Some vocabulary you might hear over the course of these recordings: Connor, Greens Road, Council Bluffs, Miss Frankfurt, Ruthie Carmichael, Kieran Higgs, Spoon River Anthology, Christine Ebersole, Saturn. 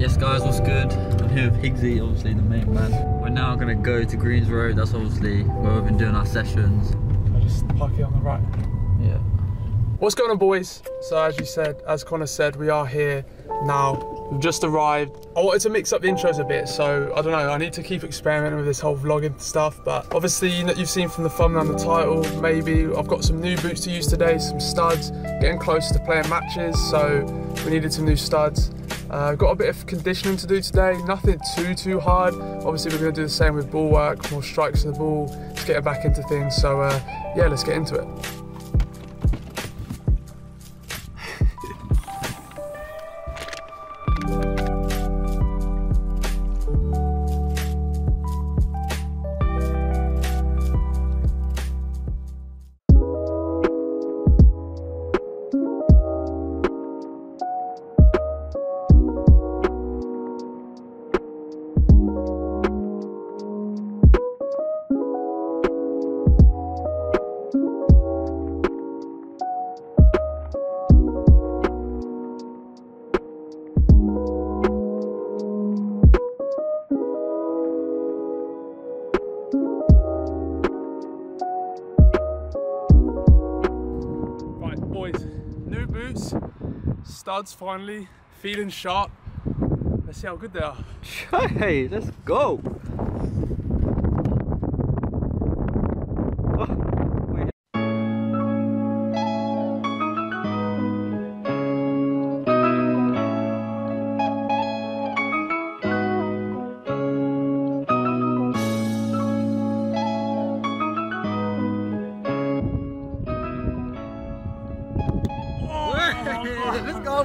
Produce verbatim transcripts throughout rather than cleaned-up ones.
Yes guys, what's good? I'm here with Higgsy, obviously the main man. We're now going to go to Greens Road. That's obviously where we've been doing our sessions. I'll just park it on the right. Yeah. What's going on, boys? So as you said, as Connor said, we are here now. We've just arrived. I wanted to mix up the intros a bit, so I don't know, I need to keep experimenting with this whole vlogging stuff, but obviously you know, you've seen from the thumbnail and the title, maybe I've got some new boots to use today, some studs, getting closer to playing matches, so we needed some new studs. Uh, got a bit of conditioning to do today, nothing too, too hard. Obviously, we're going to do the same with ball work, more strikes to the ball, just getting back into things. So, uh, yeah, let's get into it. Studs finally, feeling sharp. Let's see how good they are. Hey, let's go.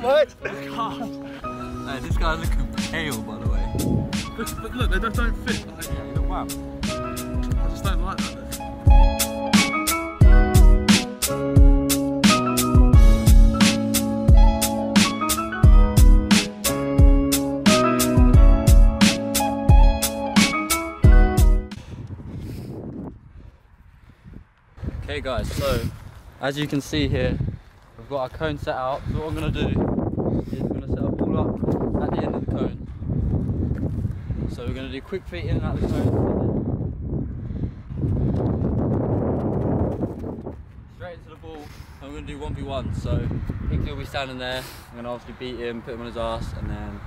What? No, this guy's looking pale, by the way. But, but look, they just don't fit. Like, yeah, you look wow. I just don't like that. Okay, guys. So, as you can see here, we've got our cone set out. So what I'm gonna do. At the end of the cone. So we're going to do quick feet in and out of the cone. Straight into the ball. I'm going to do one v one. So Higgsy will be standing there. I'm going to obviously beat him, put him on his ass, and then.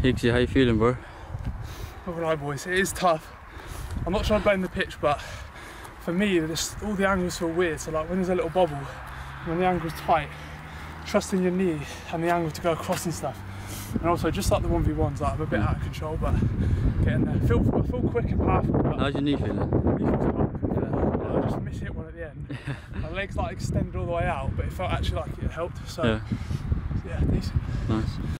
Higgsy, how you feeling, bro? All right, boys, it is tough. I'm not trying to blame the pitch, but for me, this, all the angles feel weird. So like when there's a little bobble, when the angle's tight, trusting your knee and the angle to go across and stuff. And also, just like the one v ones, like, I'm a bit out of control, but getting there. I feel, I feel quick and powerful. How's your knee feeling? Yeah. I just miss it one at the end. My legs like extended all the way out, but it felt actually like it helped. So yeah, yeah, decent. Nice.